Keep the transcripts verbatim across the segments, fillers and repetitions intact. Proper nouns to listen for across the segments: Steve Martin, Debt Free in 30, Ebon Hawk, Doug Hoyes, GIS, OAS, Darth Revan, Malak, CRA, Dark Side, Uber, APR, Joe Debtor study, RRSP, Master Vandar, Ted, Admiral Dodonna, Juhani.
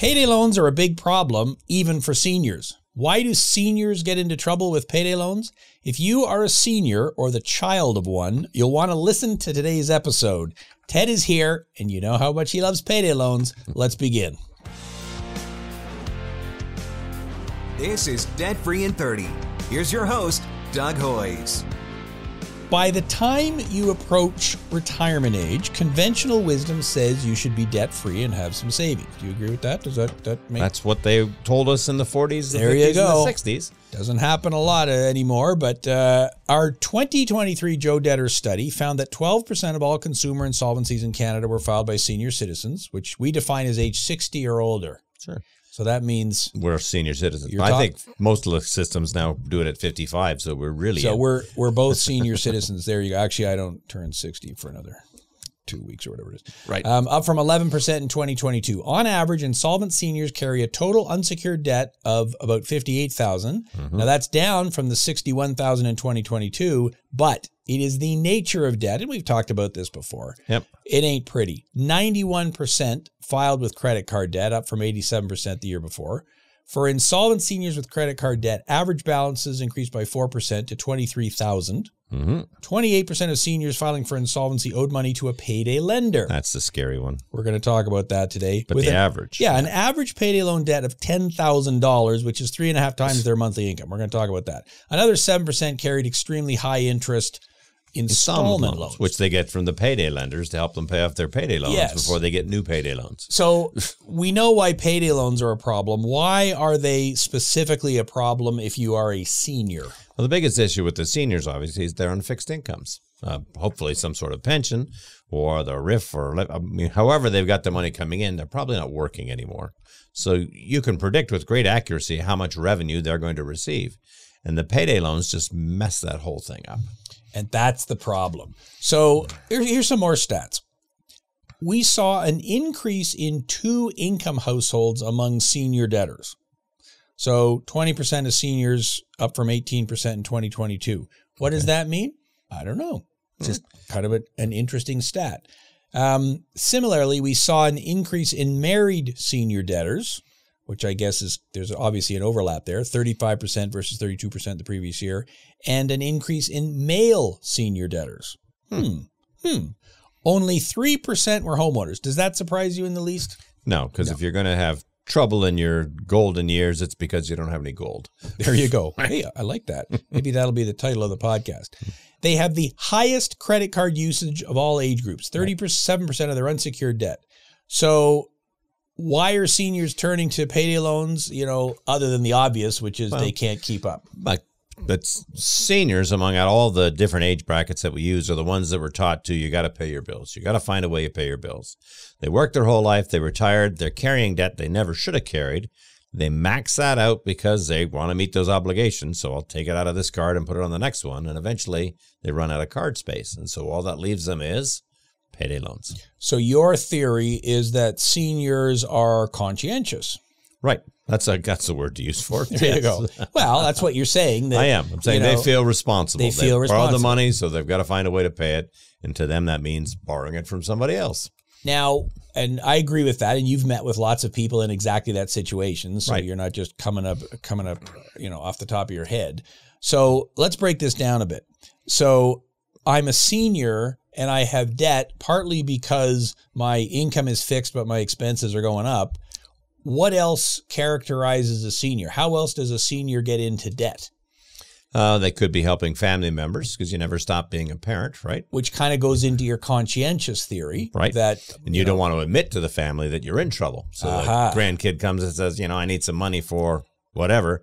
Payday loans are a big problem, even for seniors. Why do seniors get into trouble with payday loans? If you are a senior or the child of one, you'll want to listen to today's episode. Ted is here, and you know how much he loves payday loans. Let's begin. This is Debt Free in thirty. Here's your host, Doug Hoyes. By the time you approach retirement age, conventional wisdom says you should be debt-free and have some savings. Do you agree with that? Does that, that make... That's what they told us in the forties, the there fifties, you go. And the sixties. Doesn't happen a lot anymore, but uh, our twenty twenty-three Joe Debtor study found that twelve percent of all consumer insolvencies in Canada were filed by senior citizens, which we define as age sixty or older. Sure. So that means we're senior citizens. I think most of the systems now do it at fifty-five. So we're really, so in. we're, we're both senior citizens. There you go. Actually, I don't turn sixty for another two weeks or whatever it is. Right. Um, up from eleven percent in twenty twenty-two. On average, insolvent seniors carry a total unsecured debt of about fifty-eight thousand. Mm-hmm. Now that's down from the sixty-one thousand in twenty twenty-two, but it is the nature of debt. And we've talked about this before. Yep. It ain't pretty. ninety-one percent filed with credit card debt, up from eighty-seven percent the year before. For insolvent seniors with credit card debt, average balances increased by four percent to twenty-three thousand. Mm-hmm. twenty-eight percent of seniors filing for insolvency owed money to a payday lender. That's the scary one. We're going to talk about that today. But with the an, average. Yeah, yeah, an average payday loan debt of ten thousand dollars, which is three and a half times their monthly income. We're going to talk about that. Another seven percent carried extremely high interest installment loans, loans, which they get from the payday lenders to help them pay off their payday loans yes. before they get new payday loans. So we know why payday loans are a problem. Why are they specifically a problem if you are a senior? Well, the biggest issue with the seniors, obviously, is they're on fixed incomes, uh, hopefully some sort of pension or the R R S P or I mean, however they've got the money coming in, they're probably not working anymore. So you can predict with great accuracy how much revenue they're going to receive. And the payday loans just mess that whole thing up. And that's the problem. So here, here's some more stats. We saw an increase in two income households among senior debtors. So twenty percent of seniors, up from eighteen percent in twenty twenty-two. What okay. does that mean? I don't know. Just kind of a, an interesting stat. Um, similarly, we saw an increase in married senior debtors, which I guess is, there's obviously an overlap there, thirty-five percent versus thirty-two percent the previous year, and an increase in male senior debtors. Hmm. Hmm. Only three percent were homeowners. Does that surprise you in the least? No, because no. if you're going to have trouble in your golden years, it's because you don't have any gold. There you go. Hey, I like that. Maybe that'll be the title of the podcast. They have the highest credit card usage of all age groups, thirty-seven percent of their unsecured debt. So why are seniors turning to payday loans, you know, other than the obvious, which is well, they can't keep up? But, but seniors, among all the different age brackets that we use, are the ones that were taught to, you got to pay your bills. You got to find a way to pay your bills. They worked their whole life. They retired. They're carrying debt they never should have carried. They max that out because they want to meet those obligations. So I'll take it out of this card and put it on the next one. And eventually they run out of card space. And so all that leaves them is payday loans. So your theory is that seniors are conscientious. Right. That's a, that's the word to use for it. There yes. you go. Well, that's what you're saying. That, I am. I'm saying you know, they feel responsible. They feel they responsible. Borrow the money, so they've got to find a way to pay it. And to them, that means borrowing it from somebody else. Now, and I agree with that. And you've met with lots of people in exactly that situation. So right. you're not just coming up, coming up, you know, off the top of your head. So let's break this down a bit. So I'm a senior and I have debt partly because my income is fixed, but my expenses are going up. What else characterizes a senior? How else does a senior get into debt? Uh, they could be helping family members because you never stop being a parent, right? Which kind of goes into your conscientious theory. Right. That, and you, you know, don't want to admit to the family that you're in trouble. So uh-huh. the grandkid comes and says, you know, I need some money for whatever.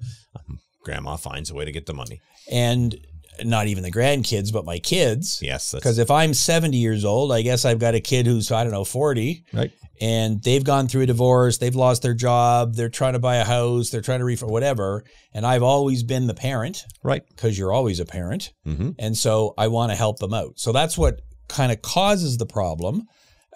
Grandma finds a way to get the money. And not even the grandkids, but my kids. Yes. Because if I'm seventy years old, I guess I've got a kid who's, I don't know, forty. Right. And they've gone through a divorce. They've lost their job. They're trying to buy a house. They're trying to refi whatever. And I've always been the parent. Right. Because you're always a parent. Mm-hmm. And so I want to help them out. So that's what kind of causes the problem.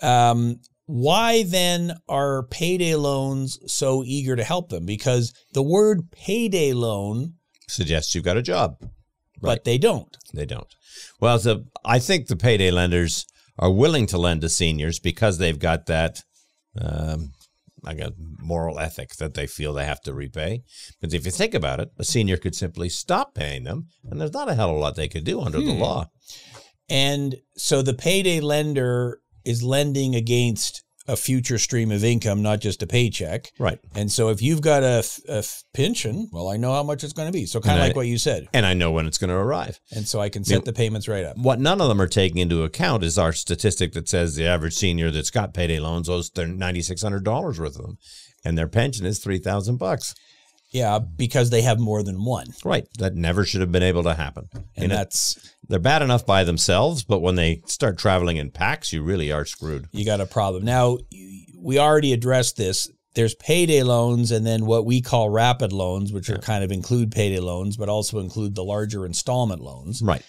Um, why then are payday loans so eager to help them? Because the word payday loan suggests you've got a job. Right. But they don't. They don't. Well, so I think the payday lenders are willing to lend to seniors because they've got that um, like a moral ethic that they feel they have to repay. But if you think about it, a senior could simply stop paying them, and there's not a hell of a lot they could do under hmm. the law. And so the payday lender is lending against a future stream of income, not just a paycheck. Right. And so if you've got a, a pension, well, I know how much it's going to be. So kind of like I, what you said. And I know when it's going to arrive. And so I can set the, the payments right up. What none of them are taking into account is our statistic that says the average senior that's got payday loans owes nine thousand six hundred dollars worth of them. And their pension is three thousand bucks. Yeah, because they have more than one. Right. That never should have been able to happen. And you know, that's... They're bad enough by themselves, but when they start traveling in packs, you really are screwed. You got a problem. Now, we already addressed this. There's payday loans and then what we call rapid loans, which yeah. are kind of include payday loans, but also include the larger installment loans. Right.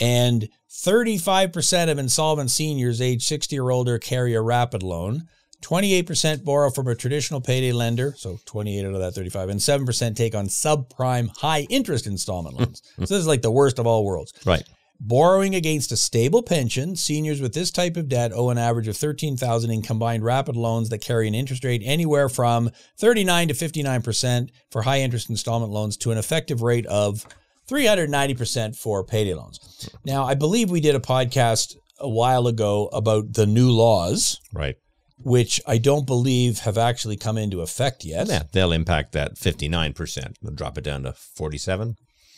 And thirty-five percent of insolvent seniors age sixty or older carry a rapid loan. twenty-eight percent borrow from a traditional payday lender, so twenty-eight out of that thirty-five, and seven percent take on subprime high-interest installment loans. So this is like the worst of all worlds. Right. Borrowing against a stable pension, seniors with this type of debt owe an average of thirteen thousand dollars in combined rapid loans that carry an interest rate anywhere from thirty-nine to fifty-nine percent for high-interest installment loans to an effective rate of three hundred ninety percent for payday loans. Now, I believe we did a podcast a while ago about the new laws. Right. Which I don't believe have actually come into effect yet. Yeah, they'll impact that fifty-nine percent. They'll drop it down to forty-seven.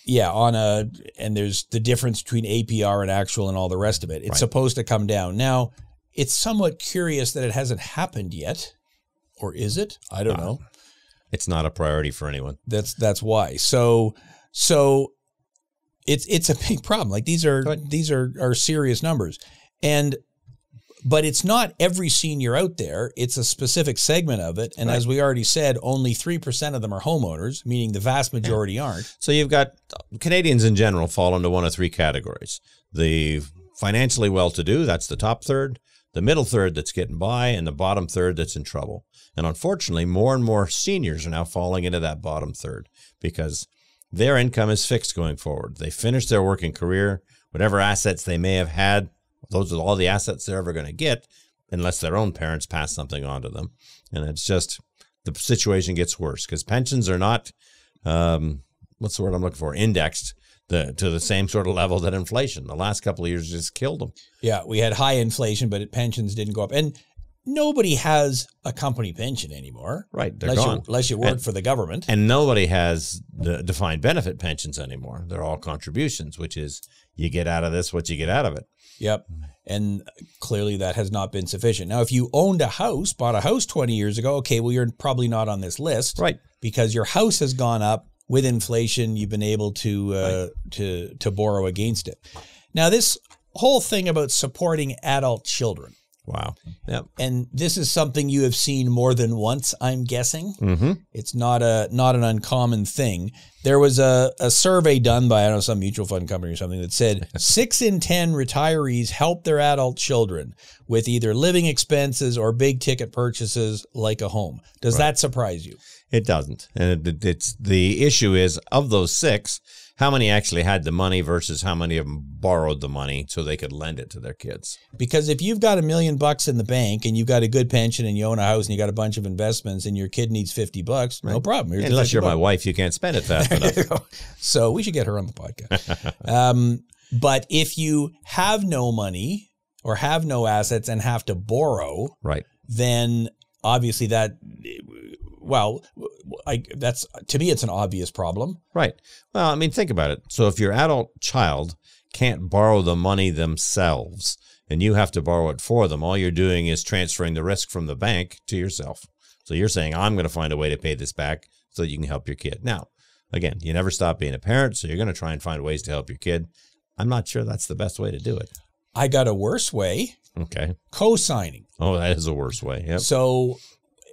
Yeah, on a and there's the difference between A P R and actual and all the rest of it. It's right. supposed to come down. Now, it's somewhat curious that it hasn't happened yet. Or is it? I don't uh, know. It's not a priority for anyone. That's that's why. So so it's it's a big problem. Like these are right. these are are serious numbers. And but it's not every senior out there. It's a specific segment of it. And right. as we already said, only three percent of them are homeowners, meaning the vast majority yeah. aren't. So you've got Canadians in general fall into one of three categories. The financially well-to-do, that's the top third, the middle third that's getting by, and the bottom third that's in trouble. And unfortunately, more and more seniors are now falling into that bottom third because their income is fixed going forward. They finish their working career, whatever assets they may have had, those are all the assets they're ever going to get unless their own parents pass something on to them. And it's just the situation gets worse because pensions are not, um, what's the word I'm looking for, indexed the, to the same sort of level that inflation. The last couple of years just killed them. Yeah, we had high inflation, but it, pensions didn't go up. And nobody has a company pension anymore. Right, they're unless gone. You, unless you work and, for the government. And nobody has the defined benefit pensions anymore. They're all contributions, which is you get out of this what you get out of it. Yep. And clearly that has not been sufficient. Now, if you owned a house, bought a house twenty years ago, okay, well, you're probably not on this list. Right. Because your house has gone up with inflation. You've been able to, uh, right. to, to borrow against it. Now, this whole thing about supporting adult children. Wow. Yep. And this is something you have seen more than once, I'm guessing. Mm-hmm. It's not a not an uncommon thing. There was a, a survey done by, I don't know, some mutual fund company or something that said six in ten retirees help their adult children with either living expenses or big ticket purchases like a home. Does right. that surprise you? It doesn't. And it, it's the issue is of those six, how many actually had the money versus how many of them borrowed the money so they could lend it to their kids? Because if you've got a million bucks in the bank and you've got a good pension and you own a house and you got a bunch of investments and your kid needs fifty bucks, right. no problem. Here's Unless you're bucks. My wife, you can't spend it fast enough. So we should get her on the podcast. um, but if you have no money or have no assets and have to borrow, right. then obviously that... Well, I, that's to me, it's an obvious problem. Right. Well, I mean, think about it. So if your adult child can't borrow the money themselves and you have to borrow it for them, all you're doing is transferring the risk from the bank to yourself. So you're saying, I'm going to find a way to pay this back so you can help your kid. Now, again, you never stop being a parent, so you're going to try and find ways to help your kid. I'm not sure that's the best way to do it. I got a worse way. Okay. Co-signing. Oh, that is a worse way. Yep. So...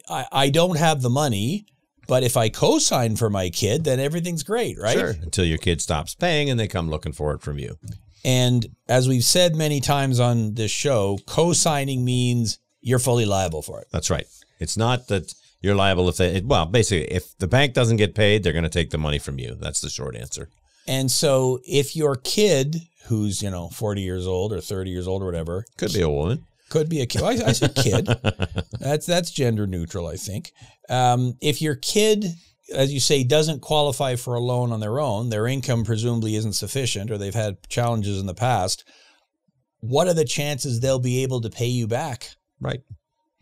I don't have the money, but if I co-sign for my kid, then everything's great, right? Sure, until your kid stops paying and they come looking for it from you. And as we've said many times on this show, co-signing means you're fully liable for it. That's right. It's not that you're liable if they, well, basically, if the bank doesn't get paid, they're going to take the money from you. That's the short answer. And so if your kid, who's, you know, forty years old or thirty years old or whatever. Could be a woman. Could be a kid. I, I said kid. That's that's gender neutral, I think. Um, if your kid, as you say, doesn't qualify for a loan on their own, their income presumably isn't sufficient, or they've had challenges in the past, what are the chances they'll be able to pay you back? Right.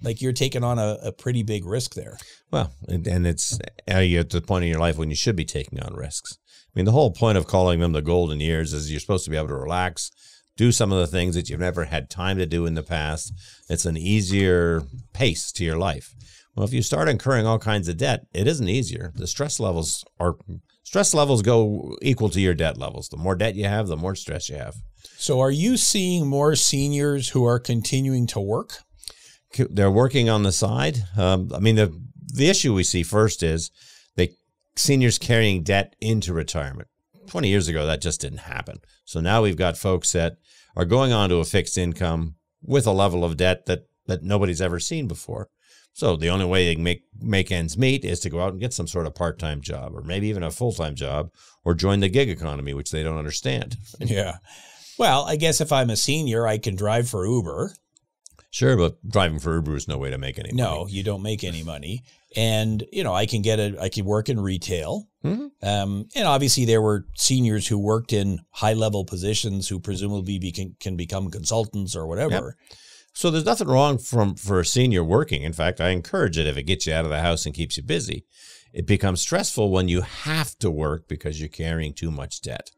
Like you're taking on a, a pretty big risk there. Well, and, and it's, are you at the point in your life when you should be taking on risks? I mean, the whole point of calling them the golden years is you're supposed to be able to relax, do some of the things that you've never had time to do in the past. It's an easier pace to your life. Well, if you start incurring all kinds of debt, it isn't easier. The stress levels are, stress levels go equal to your debt levels. The more debt you have, the more stress you have. So are you seeing more seniors who are continuing to work? They're working on the side. Um, I mean, the, the issue we see first is they seniors carrying debt into retirement. twenty years ago, that just didn't happen. So now we've got folks that are going on to a fixed income with a level of debt that, that nobody's ever seen before. So the only way they can make, make ends meet is to go out and get some sort of part-time job, or maybe even a full-time job, or join the gig economy, which they don't understand. Yeah. Well, I guess if I'm a senior, I can drive for Uber. Sure, but driving for Uber is no way to make any money. No, you don't make any money. And, you know, I can get a, I can work in retail. Mm-hmm. Um, and obviously there were seniors who worked in high level positions who presumably be, can, can become consultants or whatever. Yep. So there's nothing wrong from, for a senior working. In fact, I encourage it if it gets you out of the house and keeps you busy. It becomes stressful when you have to work because you're carrying too much debt.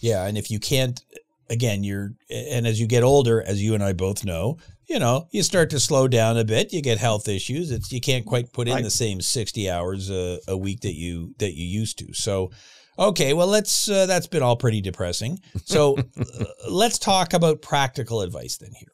Yeah. And if you can't, again, you're, and as you get older, as you and I both know, you know, you start to slow down a bit. You get health issues. It's you can't quite put in right. the same sixty hours a, a week that you that you used to. So, okay, well, let's. Uh, that's been all pretty depressing. So, uh, let's talk about practical advice then here.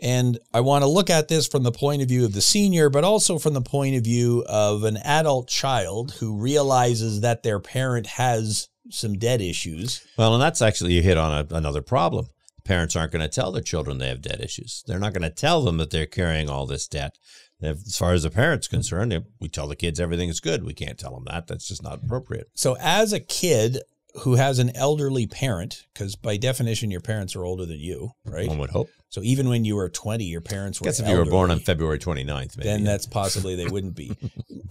And I want to look at this from the point of view of the senior, but also from the point of view of an adult child who realizes that their parent has some debt issues. Well, and that's actually you hit on a, another problem. Parents aren't going to tell their children they have debt issues. They're not going to tell them that they're carrying all this debt. As far as the parent's concerned, we tell the kids everything is good. We can't tell them that. That's just not appropriate. So as a kid who has an elderly parent, because by definition, your parents are older than you, right? One would hope. So even when you were twenty, your parents were I guess elderly. If you were born on February twenty-ninth, maybe. Then that's possibly they wouldn't be.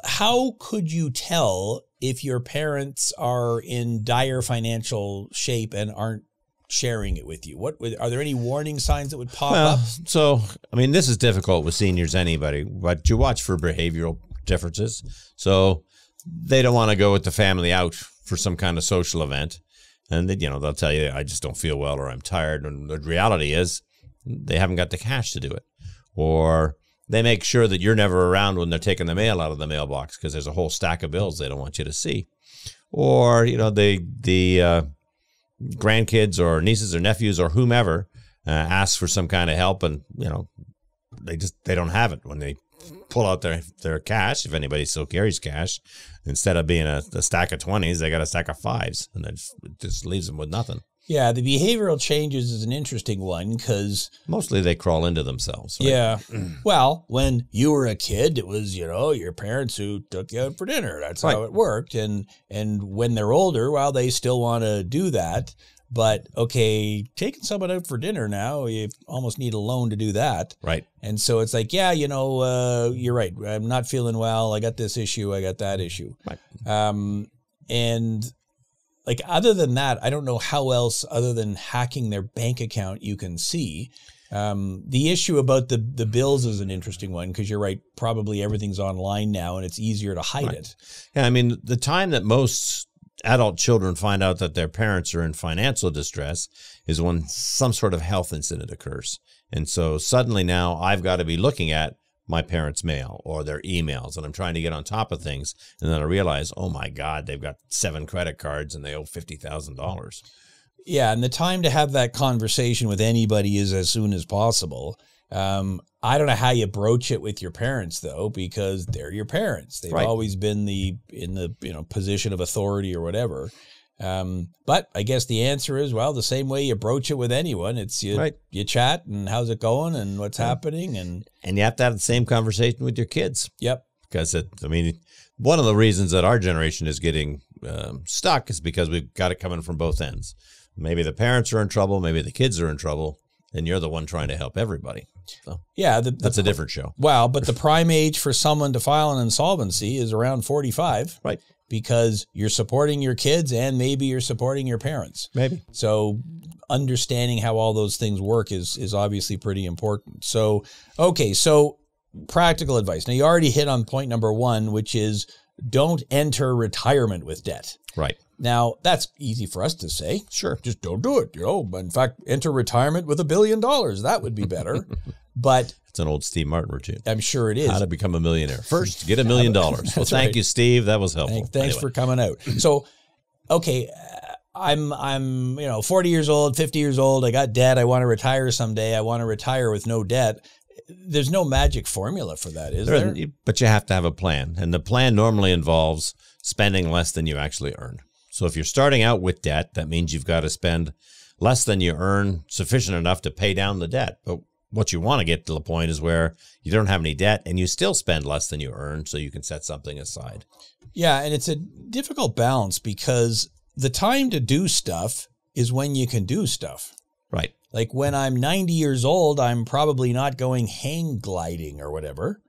How could you tell if your parents are in dire financial shape and aren't sharing it with you? What are there any warning signs that would pop well, up? So, I mean, this is difficult with seniors, anybody, but you watch for behavioral differences. So they don't want to go with the family out for some kind of social event. And then, you know, they'll tell you, I just don't feel well, or I'm tired. And the reality is they haven't got the cash to do it. Or they make sure that you're never around when they're taking the mail out of the mailbox because there's a whole stack of bills they don't want you to see. Or, you know, they, the, uh, grandkids or nieces or nephews or whomever uh, asks for some kind of help, and you know they just they don't have it when they pull out their their cash. If anybody still carries cash, instead of being a, a stack of twenties, they got a stack of fives, and it just leaves them with nothing. Yeah, the behavioral changes is an interesting one because mostly they crawl into themselves. Right? Yeah. Well, when you were a kid, it was, you know, your parents who took you out for dinner. That's right. How it worked. And and when they're older, well, they still want to do that. But, okay, taking someone out for dinner now, you almost need a loan to do that. Right. And so it's like, yeah, you know, uh, you're right. I'm not feeling well. I got this issue. I got that issue. Right. Um, and... Like other than that, I don't know how else other than hacking their bank account you can see. Um, the issue about the, the bills is an interesting one because you're right, probably everything's online now and it's easier to hide right. it. Yeah, I mean, the time that most adult children find out that their parents are in financial distress is when some sort of health incident occurs. And so suddenly now I've got to be looking at my parents' mail or their emails, and I'm trying to get on top of things. And then I realize, oh my God, they've got seven credit cards and they owe fifty thousand dollars. Yeah. And the time to have that conversation with anybody is as soon as possible. Um, I don't know how you broach it with your parents though, because they're your parents. They've right. always been the, in the, you know, position of authority or whatever. Um, but I guess the answer is, well, the same way you broach it with anyone, it's you, right. you chat and how's it going and what's yeah. happening. And, and you have to have the same conversation with your kids. Yep. Because it, I mean, one of the reasons that our generation is getting um, stuck is because we've got it coming from both ends. Maybe the parents are in trouble. Maybe the kids are in trouble and you're the one trying to help everybody. So yeah, the, the, that's a different show. Wow. But the prime age for someone to file an insolvency is around forty-five. Right. Because you're supporting your kids and maybe you're supporting your parents. Maybe. So understanding how all those things work is, is obviously pretty important. So, okay. So practical advice. Now you already hit on point number one, which is don't enter retirement with debt. Right. Now, that's easy for us to say. Sure. Just don't do it. You know, in fact, enter retirement with a billion dollars. That would be better. But it's an old Steve Martin routine. I'm sure it is. How to become a millionaire. First, get a million dollars. Well, thank right. you, Steve. That was helpful. Thank, thanks anyway. for coming out. So, okay, uh, I'm, I'm, you know, forty years old, fifty years old. I got debt. I want to retire someday. I want to retire with no debt. There's no magic formula for that, is there? there? But you have to have a plan. And the plan normally involves spending less than you actually earn. So if you're starting out with debt, that means you've got to spend less than you earn, sufficient enough to pay down the debt. But what you want to get to the point is where you don't have any debt and you still spend less than you earn, so you can set something aside. Yeah, and it's a difficult balance because the time to do stuff is when you can do stuff. Right. Like when I'm ninety years old, I'm probably not going hang gliding or whatever.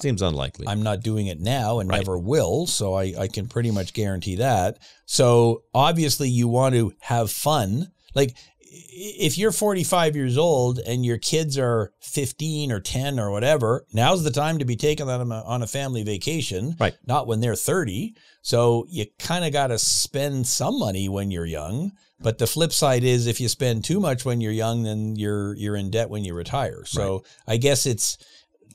Seems unlikely. I'm not doing it now and right. never will. So I, I can pretty much guarantee that. So obviously you want to have fun. Like if you're forty-five years old and your kids are fifteen or ten or whatever, now's the time to be taking them on a family vacation, right? Not when they're thirty. So you kind of got to spend some money when you're young. But the flip side is if you spend too much when you're young, then you're, you're in debt when you retire. So right. I guess it's,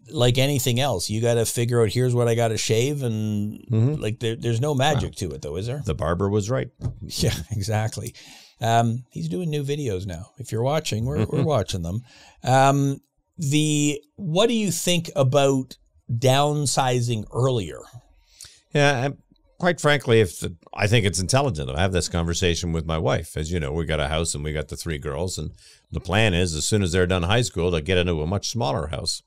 like anything else, you got to figure out, here's what I got to shave. And mm-hmm. like, there, there's no magic wow. to it though, is there? The barber was right. Yeah, exactly. Um, he's doing new videos now. If you're watching, we're, we're watching them. Um, the, what do you think about downsizing earlier? Yeah. I, quite frankly, if the, I think it's intelligent. I have this conversation with my wife, as you know, we got a house and we got the three girls. And the plan is as soon as they're done high school, to get into a much smaller house.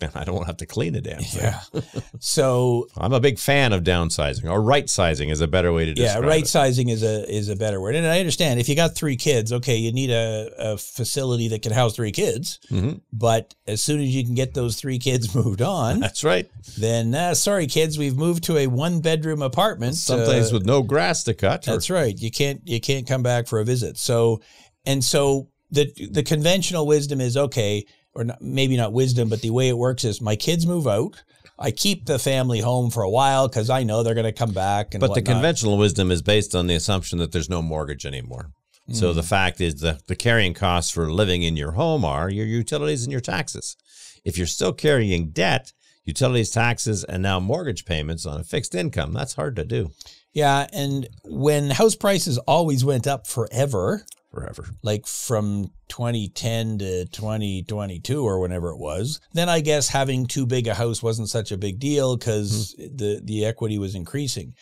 Man, I don't have to clean a damn thing. Yeah. So I'm a big fan of downsizing, or right sizing is a better way to describe it. Yeah, right sizing is a is a better word. And I understand if you got three kids, okay, you need a, a facility that can house three kids. Mm-hmm. But as soon as you can get those three kids moved on, that's right. Then uh, sorry, kids, we've moved to a one bedroom apartment. Someplace uh, with no grass to cut. That's or, right. You can't you can't come back for a visit. So and so the the conventional wisdom is okay. Or not, maybe not wisdom, but the way it works is my kids move out. I keep the family home for a while because I know they're going to come back. And but whatnot. The conventional wisdom is based on the assumption that there's no mortgage anymore. Mm. So the fact is the, the carrying costs for living in your home are your utilities and your taxes. If you're still carrying debt, utilities, taxes, and now mortgage payments on a fixed income, that's hard to do. Yeah. And when house prices always went up forever. Forever. Like from twenty ten to twenty twenty-two or whenever it was, then I guess having too big a house wasn't such a big deal because mm-hmm. the, the equity was increasing.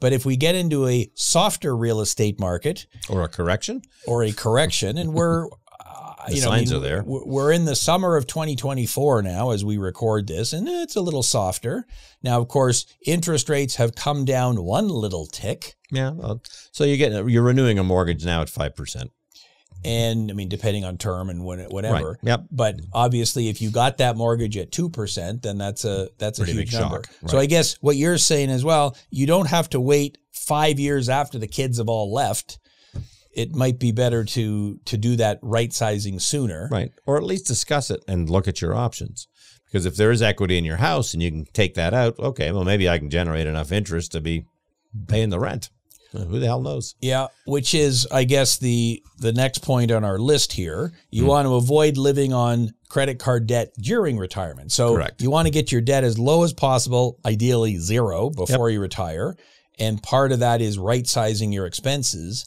But if we get into a softer real estate market or a correction or a correction and we're, uh, the you know, signs I mean, are there. We're in the summer of twenty twenty-four now as we record this, and it's a little softer. Now, of course, interest rates have come down one little tick. Yeah. Well, so you get, you're renewing a mortgage now at five percent. And I mean, depending on term and when, whatever, right. Yep. But obviously if you got that mortgage at two percent, then that's a, that's a pretty huge big number. Right. So I guess what you're saying as well, you don't have to wait five years after the kids have all left. It might be better to, to do that right sizing sooner. Right. Or at least discuss it and look at your options. Because if there is equity in your house and you can take that out, okay, well, maybe I can generate enough interest to be paying the rent. Who the hell knows? Yeah, which is, I guess, the the next point on our list here. You mm. want to avoid living on credit card debt during retirement. So Correct. You want to get your debt as low as possible, ideally zero, before yep. you retire. And part of that is right-sizing your expenses.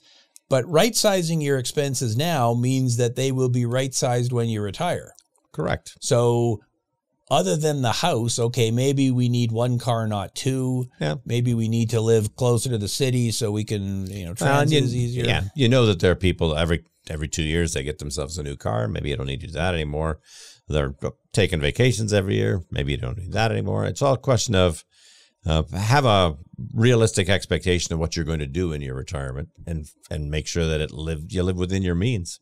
But right-sizing your expenses now means that they will be right-sized when you retire. Correct. So other than the house, okay, maybe we need one car, not two. Yeah. Maybe we need to live closer to the city so we can, you know, transit is easier. Yeah. You know that there are people every every two years they get themselves a new car. Maybe you don't need to do that anymore. They're taking vacations every year. Maybe you don't need that anymore. It's all a question of uh, have a realistic expectation of what you're going to do in your retirement and and make sure that it live you live within your means.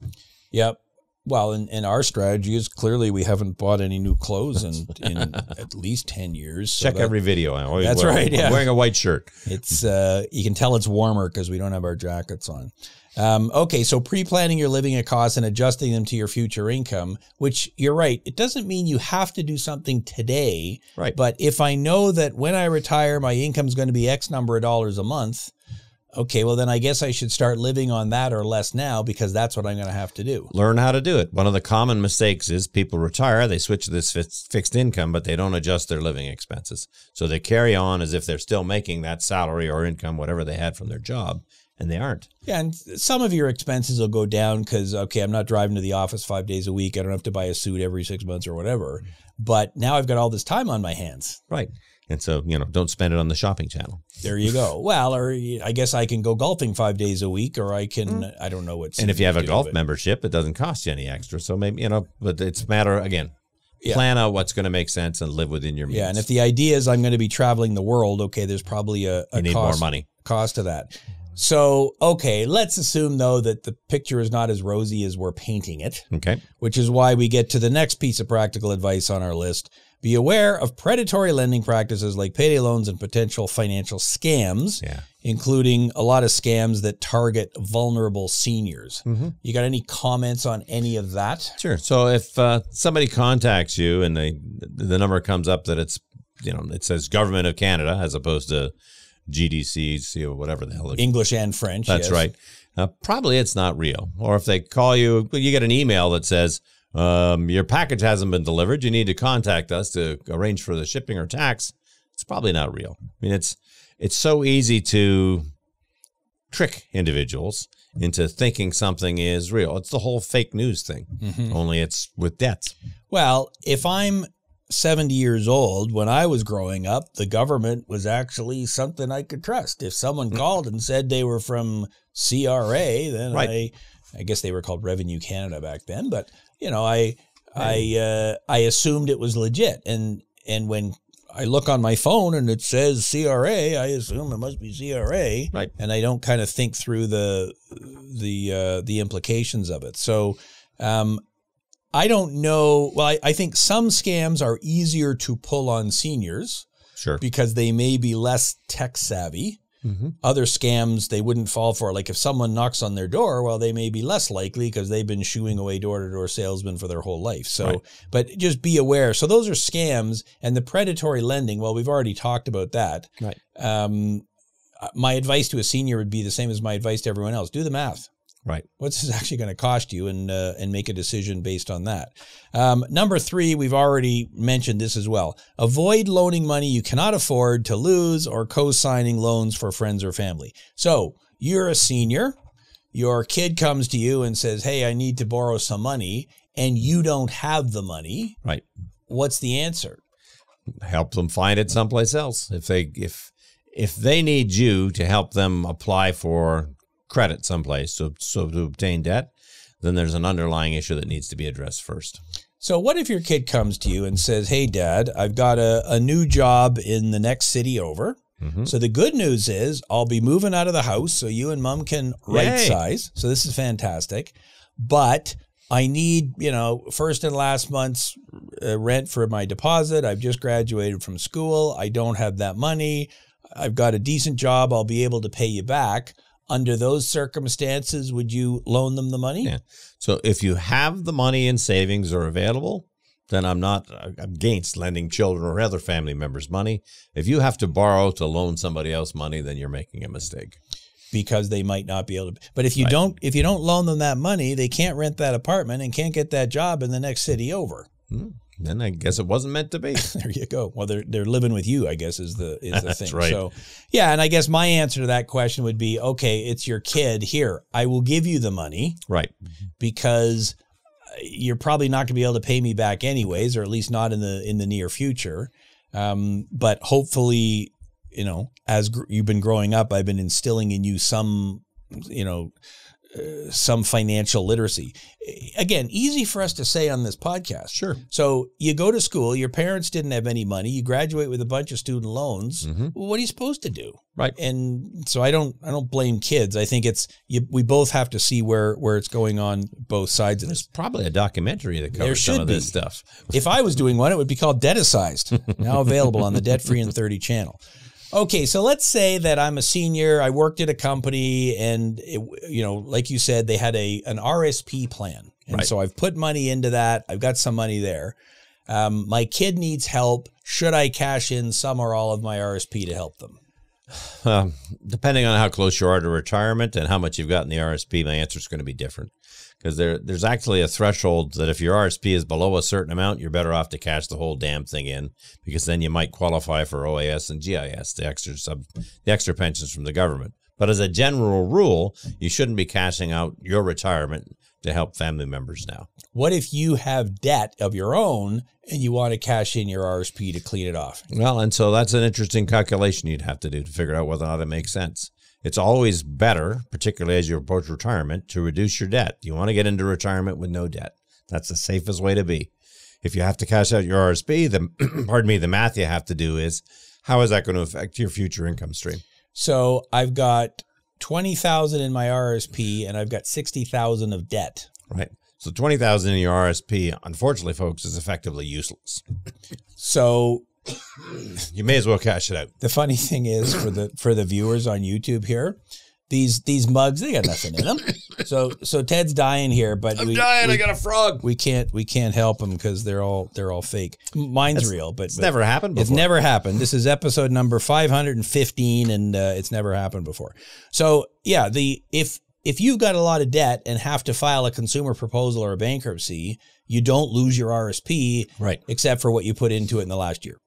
Yep. Well, and, and our strategy is clearly we haven't bought any new clothes in, in at least ten years. So check that, every video. I always, that's well, right. Yeah. I'm wearing a white shirt. It's uh, you can tell it's warmer because we don't have our jackets on. Um, okay, so pre-planning your living costs and adjusting them to your future income, which you're right. It doesn't mean you have to do something today. Right. But if I know that when I retire, my income is going to be X number of dollars a month, okay, well, then I guess I should start living on that or less now because that's what I'm going to have to do. Learn how to do it. One of the common mistakes is people retire, they switch to this fixed income, but they don't adjust their living expenses. So they carry on as if they're still making that salary or income, whatever they had from their job, and they aren't. Yeah, and some of your expenses will go down because, okay, I'm not driving to the office five days a week. I don't have to buy a suit every six months or whatever. But now I've got all this time on my hands. Right. And so, you know, don't spend it on the shopping channel. There you go. Well, or I guess I can go golfing five days a week, or I can, mm. I don't know what's. And if you have a golf membership, it doesn't cost you any extra. So maybe, you know, but it's a matter, again, yeah. plan out what's going to make sense and live within your means. Yeah. And if the idea is I'm going to be traveling the world, okay, there's probably a, a you need cost, more money. cost to that. So, okay, let's assume, though, that the picture is not as rosy as we're painting it. Okay. Which is why we get to the next piece of practical advice on our list. Be aware of predatory lending practices like payday loans and potential financial scams, yeah. including a lot of scams that target vulnerable seniors. Mm-hmm. You got any comments on any of that? Sure. So if uh, somebody contacts you and they, the number comes up that it's, you know, it says Government of Canada as opposed to G D C, or whatever the hell. It English and French. That's yes. right. Uh, probably it's not real. Or if they call you, you get an email that says, Um, your package hasn't been delivered. You need to contact us to arrange for the shipping or tax. It's probably not real. I mean, it's, it's so easy to trick individuals into thinking something is real. It's the whole fake news thing, mm-hmm. only it's with debts. Well, if I'm seventy years old, when I was growing up, the government was actually something I could trust. If someone mm-hmm. called and said they were from C R A, then right. I, I guess they were called Revenue Canada back then, but you know, I, I, uh, I assumed it was legit. And, and when I look on my phone and it says C R A, I assume it must be C R A. Right. And I don't kind of think through the, the, uh, the implications of it. So, um, I don't know. Well, I, I think some scams are easier to pull on seniors. Sure. Because they may be less tech savvy. Mm-hmm. Other scams they wouldn't fall for. Like if someone knocks on their door, well, they may be less likely because they've been shooing away door-to-door salesmen for their whole life. So, right. but just be aware. So those are scams, and the predatory lending, well, we've already talked about that. Right. Um, my advice to a senior would be the same as my advice to everyone else. Do the math. Right. What's this actually going to cost you, and, uh, and make a decision based on that. Um, number three, we've already mentioned this as well. Avoid loaning money you cannot afford to lose or co-signing loans for friends or family. So you're a senior, your kid comes to you and says, hey, I need to borrow some money, and you don't have the money. Right. What's the answer? Help them find it someplace else. If they, if, if they need you to help them apply for credit someplace, so, so to obtain debt, then there's an underlying issue that needs to be addressed first. So what if your kid comes to you and says, hey, Dad, I've got a, a new job in the next city over. Mm-hmm. So the good news is I'll be moving out of the house so you and Mom can right size. So this is fantastic. But I need, you know, first and last month's uh, rent for my deposit. I've just graduated from school. I don't have that money. I've got a decent job. I'll be able to pay you back. Under those circumstances, would you loan them the money? Yeah. So if you have the money in savings or available, then I'm not against lending children or other family members money. If you have to borrow to loan somebody else money, then you're making a mistake. Because they might not be able to. But if you right. don't, if you don't loan them that money, they can't rent that apartment and can't get that job in the next city over. Hmm. Then I guess it wasn't meant to be. There you go. Well, they're, they're living with you, I guess, is the, is the That's thing. Right. So, yeah. And I guess my answer to that question would be, okay, it's your kid here. I will give you the money. Right. Because you're probably not going to be able to pay me back anyways, or at least not in the, in the near future. Um, but hopefully, you know, as gr- you've been growing up, I've been instilling in you some, you know, uh, some financial literacy. Again, easy for us to say on this podcast. Sure. So you go to school, your parents didn't have any money, you graduate with a bunch of student loans. Mm-hmm. Well, what are you supposed to do? Right. And so I don't, I don't blame kids. I think it's, you, we both have to see where, where it's going on both sides of this. There's probably a documentary that covers some of this stuff. If I was doing one, it would be called Debt-Sized, now available on the Debt Free in thirty channel. Okay, so let's say that I'm a senior, I worked at a company, and it, you know, like you said, they had a an R R S P plan. And right. so I've put money into that. I've got some money there. Um, my kid needs help. Should I cash in some or all of my R R S P to help them? Um, depending on how close you are to retirement and how much you've got in the R R S P, my answer is going to be different. Because there, there's actually a threshold that if your R R S P is below a certain amount, you're better off to cash the whole damn thing in, because then you might qualify for O A S and G I S, the extra sub, the extra pensions from the government. But as a general rule, you shouldn't be cashing out your retirement to help family members now. What if you have debt of your own and you want to cash in your R R S P to clean it off? Well, and so that's an interesting calculation you'd have to do to figure out whether or not it makes sense. It's always better, particularly as you approach retirement, to reduce your debt. You want to get into retirement with no debt. That's the safest way to be. If you have to cash out your R R S P, the, pardon me, the math you have to do is, how is that going to affect your future income stream? So I've got twenty thousand in my R R S P and I've got sixty thousand of debt. Right. So twenty thousand in your R R S P, unfortunately, folks, is effectively useless. So you may as well cash it out. The funny thing is, for the for the viewers on YouTube here, these these mugs, they got nothing in them. So so Ted's dying here, but I'm we, dying. We, I got a frog. We can't we can't help them because they're all they're all fake. Mine's That's, real, but it's but never happened before. It's never happened. This is episode number five hundred fifteen, and uh, it's never happened before. So yeah, the if if you've got a lot of debt and have to file a consumer proposal or a bankruptcy, you don't lose your R R S P, right? Except for what you put into it in the last year.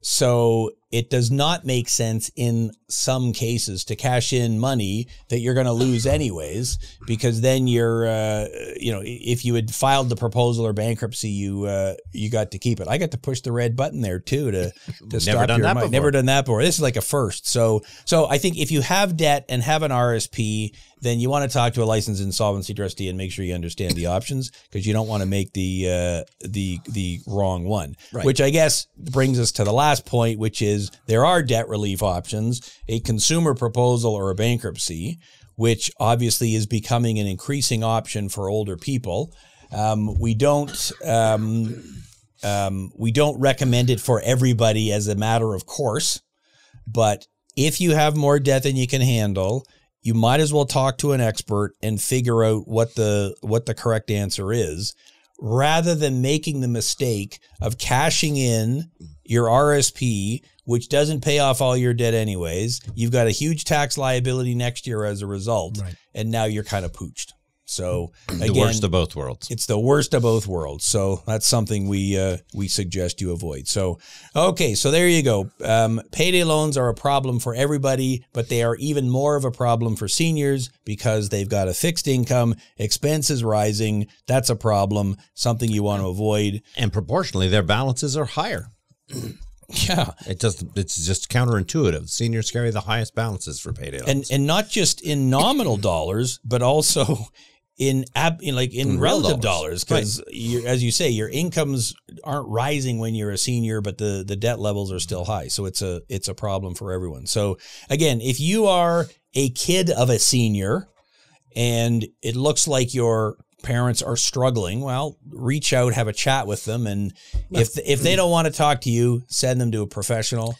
So it does not make sense in some cases to cash in money that you're going to lose anyways, because then you're, uh, you know, if you had filed the proposal or bankruptcy, you uh, you got to keep it. I got to push the red button there too to, to stop your money. Never done that before. This is like a first. So so I think if you have debt and have an R R S P, then you want to talk to a licensed insolvency trustee and make sure you understand the options, because you don't want to make the uh, the the wrong one. Right. Which I guess brings us to the last point, which is. Is there are debt relief options, a consumer proposal or a bankruptcy, which obviously is becoming an increasing option for older people. Um, we don't um, um, we don't recommend it for everybody as a matter of course, but if you have more debt than you can handle, you might as well talk to an expert and figure out what the what the correct answer is, rather than making the mistake of cashing in your R R S P, which doesn't pay off all your debt anyways. You've got a huge tax liability next year as a result, right. And now you're kind of pooched. So again, the worst of both worlds. It's the worst of both worlds. So that's something we uh, we suggest you avoid. So, okay, so there you go. Um, payday loans are a problem for everybody, but they are even more of a problem for seniors because they've got a fixed income, expenses rising. That's a problem, something you want to avoid. And proportionally, their balances are higher. Yeah, it just it's just counterintuitive. Seniors carry the highest balances for payday loans, and and not just in nominal dollars, but also in ab in like in, in relative dollars, because right. as you say, your incomes aren't rising when you're a senior, but the the debt levels are still high. So it's a it's a problem for everyone. So again, if you are a kid of a senior, and it looks like you're parents are struggling, well, reach out, have a chat with them. And if, if they don't want to talk to you, send them to a professional.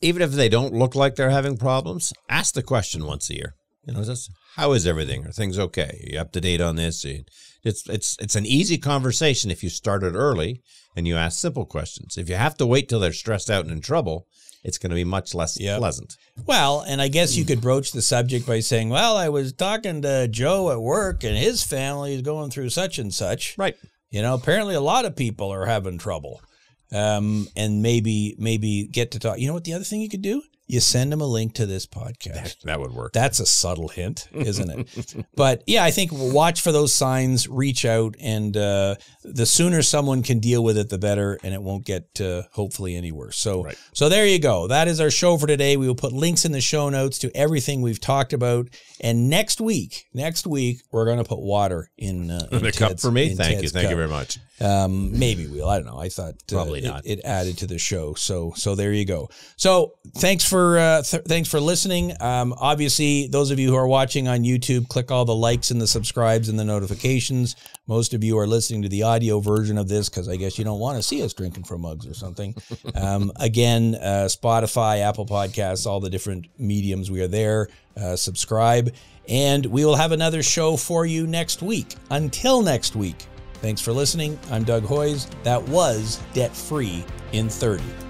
Even if they don't look like they're having problems, ask the question once a year. You know, just, how is everything? Are things okay? Are you up to date on this? It's, it's, it's an easy conversation if you start it early and you ask simple questions. If you have to wait till they're stressed out and in trouble, it's going to be much less yep. pleasant. Well, and I guess you could broach the subject by saying, well, I was talking to Joe at work and his family is going through such and such. Right. You know, apparently a lot of people are having trouble. Um, and maybe, maybe get to talk. You know what the other thing you could do? you send them a link to this podcast. That, that would work. That's a subtle hint, isn't it? But yeah, I think watch for those signs, reach out, and uh, the sooner someone can deal with it, the better, and it won't get uh, hopefully any worse. So, right. so there you go. That is our show for today. We will put links in the show notes to everything we've talked about. And next week, next week, we're going to put water in, uh, in the Ted's, cup for me. Thank Ted's you. Thank cup. you very much. Um, maybe we'll, I don't know. I thought uh, Probably not. It, it added to the show. So, so there you go. So thanks for For, uh, th thanks for listening. Um, obviously, those of you who are watching on YouTube, click all the likes and the subscribes and the notifications. Most of you are listening to the audio version of this because I guess you don't want to see us drinking from mugs or something. Um, again, uh, Spotify, Apple Podcasts, all the different mediums, we are there. Uh, subscribe, and we will have another show for you next week. Until next week, thanks for listening. I'm Doug Hoyes. That was Debt Free in thirty.